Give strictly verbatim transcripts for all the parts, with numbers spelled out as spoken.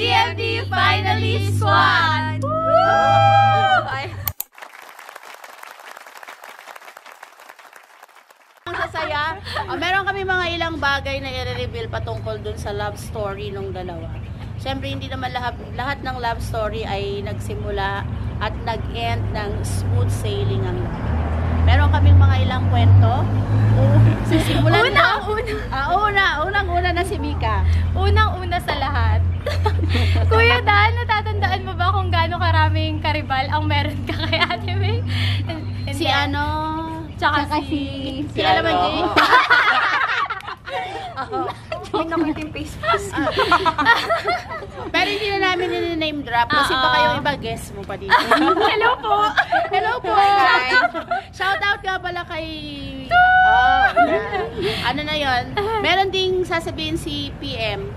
D M D Finally Squad! Woo! Ang sasaya. Uh, meron kami mga ilang bagay na i-reveal patungkol dun sa love story nung dalawa. Siyempre, hindi naman lahat, lahat ng love story ay nagsimula at nag-end ng smooth sailing ang love. Meron kaming mga ilang kwento. Sisimulan na. Una, uh, una. Unang-una na si Mika. Unang-una sa lahat. Kuya Dan, natatandaan mo ba kung gaano karaming karibal ang meron ka kay Ate May? And, and si then, ano? Tsaka, tsaka si... Si, si Alaman J. Ako. May nakita yung Facebook. Pero hindi na namin nina-name drop kasi baka yung iba guess mo pa dito. Hello po! Hello po! Shout out! Shout out ka pala kay... Oh, ano na yun? Meron ding sasabihin si P M.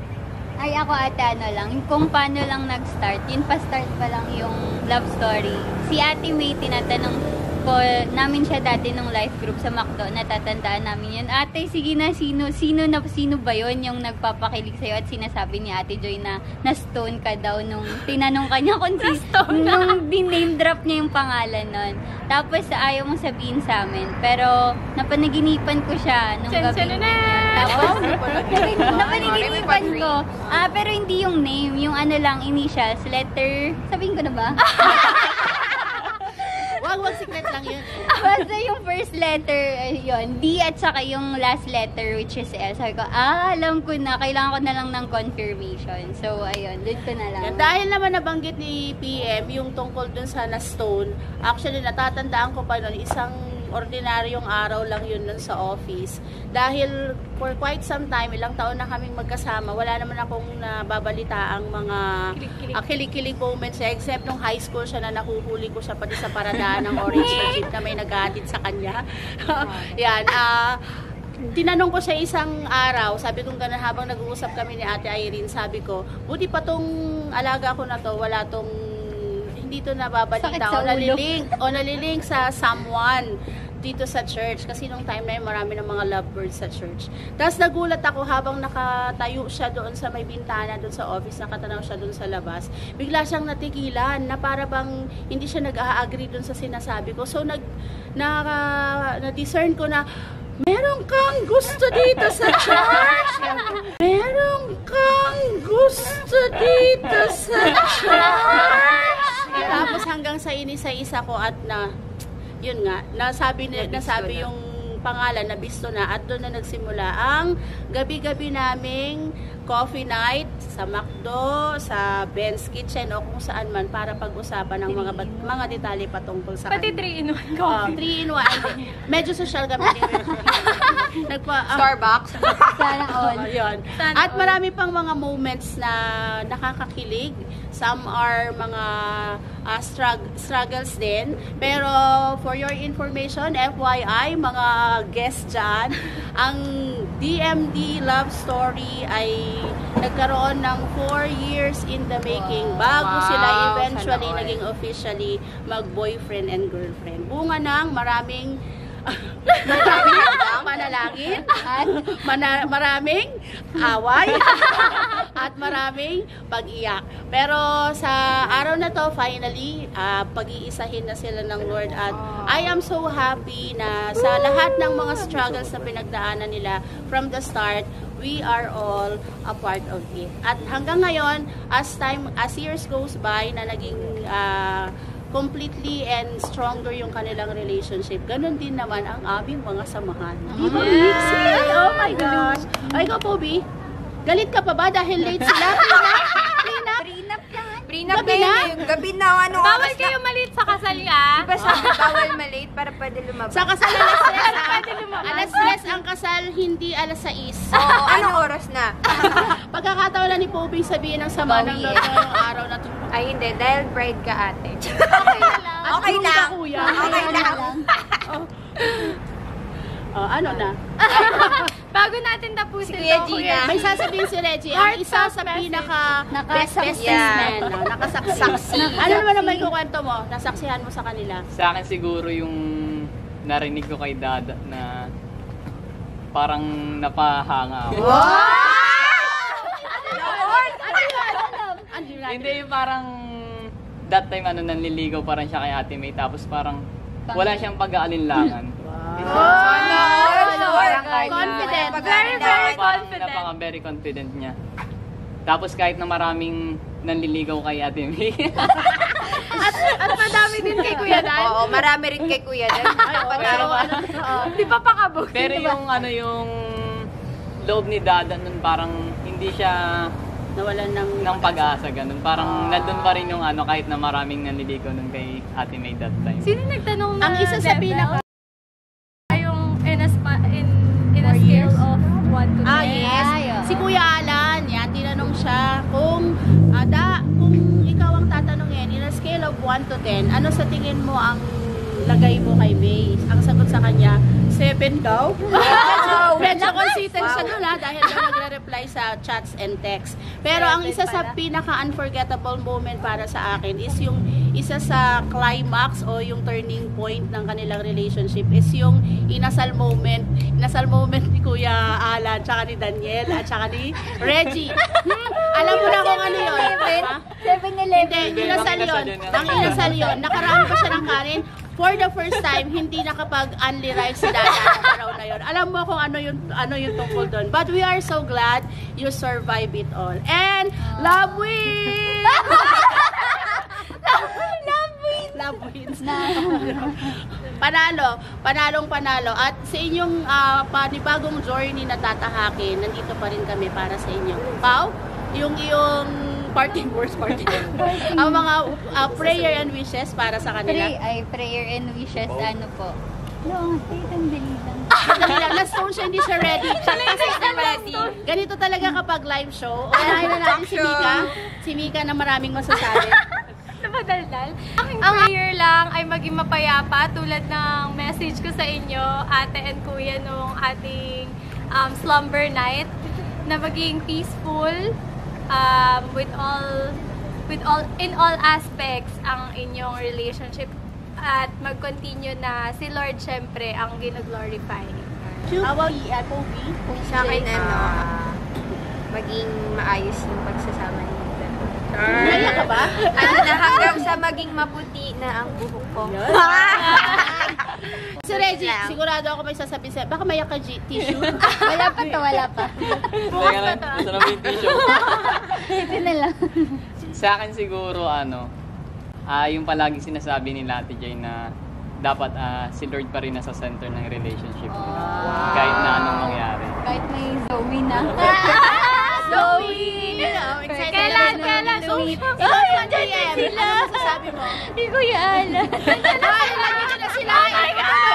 Ay ako ate ano lang, kung paano lang nag-start. Yun pa-start pa lang yung love story. Si Ate May tinatanong ko namin siya dati nung life group sa McDo, natatandaan namin yun. Ate, sige na, sino, sino, na, sino ba yun yung nagpapakilig sa'yo at sinasabi ni Ate Joy na na-stone ka daw nung tinanong ka niya kung si, nung din-name drop niya yung pangalan nun. Tapos ayaw mong sabihin sa amin. Pero napanaginipan ko siya nung Chan gabi. Tapos napanaginipan ko. Ah, pero hindi yung name, yung ano lang, initials, letter, sabihin ko na ba? Wag, wag, secret lang yun. Basta yung first letter, yun, D at saka yung last letter which is L. Sabi ko, ah, alam ko na, kailangan ko na lang ng confirmation. So, ayun, doon ko na lang. Dahil naman nabanggit ni P M yung tungkol dun sa na-stone, actually, natatandaan ko pa nun, isang ordinaryong araw lang yun nun sa office. Dahil for quite some time, ilang taon na kaming magkasama, wala naman akong nababalita ang mga kilig-kilig uh, moments niya. Except nung high school siya na nahuhuli ko siya pati sa paradaan ng orange na jeep na may nag-aatid sa kanya. Yan. Uh, tinanong ko siya isang araw, sabi kong ganun habang nag-uusap kami ni Ate Irene, sabi ko, buti pa tong alaga ko na to, wala tong dito nababalita o nalilink, o nalilink sa someone dito sa church. Kasi nung time na yun, marami ng mga lovebirds sa church. Tapos nagulat ako habang nakatayo siya doon sa may bintana, doon sa office, nakatanaw siya doon sa labas. Bigla siyang natigilan na para bang hindi siya nag-a-agree doon sa sinasabi ko. So, nag, na-discern ko na, meron kang gusto dito sa church! Meron kang gusto dito sa church! Tapos hanggang sa inisa-isa ko at na, yun nga, nasabi, nasabi yung pangalan, nabisto na, at doon na nagsimula ang gabi-gabi naming coffee night sa McDo, sa Ben's Kitchen o kung saan man para pag-usapan ng mga mga detalye patungkol sa pati three in one coffee. three in one. Um, Medyo social kami. Nagpa um, Starbucks. Sana all. Yun. At marami pang mga moments na nakakakilig. Some are mga uh, strug struggles din. Pero for your information, F Y I, mga guests dyan, ang D M D love story ay nagkaroon ng four years in the making bago wow, sila eventually naging officially mag-boyfriend and girlfriend. Bunga ng maraming maraming manalangin at mana maraming away at maraming pag-iyak. Pero sa araw na to, finally, uh, pag-iisahin na sila ng Lord at I am so happy na sa lahat ng mga struggles na pinagdaanan nila from the start, we are all a part of it. At hanggang ngayon, as time as years goes by na naging uh, completely and stronger yung kanilang relationship. Ganon din naman ang aming mga samahan. Di ba? Yeah. Oh my gosh! Ay, ikaw po, B. Galit ka pa ba dahil late sila? Prenup? Prenup na. Prenup na yun. Yung gabi na. Ano, bawal kayo malate sa kasal, ah. Di ba siya bawal malate para pwede lumabas? Sa kasal alas tres, ah. Alas tres ang kasal, hindi alas sais. Oo, anong oras na? Pagkakataon na ni Pobing sabihin ang sama ng loob ngayong araw na to. Ay, hindi. Dahil bride ka, ate. Okay lang. Okay lang. Okay lang. Ano na? Bago natin tapusin ito, Kuya, may sasabihin si Reggie. Ang isa sa pinaka-best businessman. Nakasaksi. Ano naman naman yung kwento mo? Nasaksihan mo sa kanila? Sa akin siguro yung narinig ko kay Dada na parang napahanga ako. Wow! Ano yun? Ano yun? Ano Hindi, parang that time ano, nanliligaw parang siya kay Ate May, tapos parang wala siyang pag-aalinlangan. Wow! Oh, oh, confident. Very, very confident. Napaka very confident niya. Tapos kahit na maraming nanliligaw kay Ate May. At, at madami din kay Kuya Dan. Oo, marami rin kay Kuya Dan. Pero, di pa pakabog. Pero yung ano yung loob ni Dada nun parang hindi siya nawalan ng, ng pag-asa ganun. Parang nandun pa rin yung ano kahit na maraming nanliligaw nun kay Ate May that time. Sino nagtanong na? Ang isa sa pinaka yung in a, spa, in, in a scale of one to ten. Ah, yes. Si Kuya Alan, yan, tinanong siya kung ada, kung ikaw ang tatanungin, in a scale of one to ten, ano sa tingin mo ang lagay mo kay May? Ang sagot sa kanya, seven daw. Wow! Medyo consistent siya doon ha, dahil na nagre-reply sa chats and texts. Pero ang isa sa pinaka-unforgettable moment para sa akin is yung isa sa climax o yung turning point ng kanilang relationship is yung inasal moment. Inasal moment ni Kuya Alan, tsaka ni Daniel, at tsaka ni Reggie. Alam mo na kung ano yun. seven eleven. Hindi, inasal yun. Ang inasal yun. Nakarami pa siya ng kanin. For the first time, hindi nakapag-unly ride si Dada araw na yun. Alam mo kung ano yung, ano yung tungkol doon. But we are so glad you survive it all. And, love wins! Love wins! Love wins. Panalo. Panalong panalo. At sa inyong uh, panibagong journey na tatahakin, nandito pa rin kami para sa inyo. Pao, yung iyong party words, party words. Ang mga uh, prayer and wishes para sa kanila. Pray, ay, prayer and wishes, oh. Ano po? No, ay, tandali lang. Tandali lang, last stone siya, hindi siya ready. Kasi siya ready. Ganito talaga kapag live show. Unahin na natin si Mika. Si Mika na maraming masasabi. Napadaldal. Aking prayer lang ay maging mapayapa tulad ng message ko sa inyo, ate and kuya, nung ating um, slumber night na maging peaceful, Um, with all, with all, in all aspects ang inyong relationship at mag-continue na si Lord syempre ang gino-glorify. Awag iya ko bi kung sa akin ano, maging maayos yung pagsasama niyo. Naiya ka ba? Ano na hanggang sa maging maputi na ang buhok ko. Si Reggie, sigurado ako may sasabihin sa'yo. Baka maya ka tissue. Wala pa to, wala pa. Bukas na to. Ito na may tissue. Ito na lang. Sa akin siguro, ano, uh, yung palagi sinasabi ni Ate Jay na dapat uh, si Lord pa rin nasa center ng relationship. Oh. Wow. Kahit na anong mangyari. Kahit may Zoe na. Zoe! I'm excited. Kailan, kailan? Zoe! Ikaw yung D M. Ano masasabi mo? Hindi ko yan. Ano, lagi ko na sila.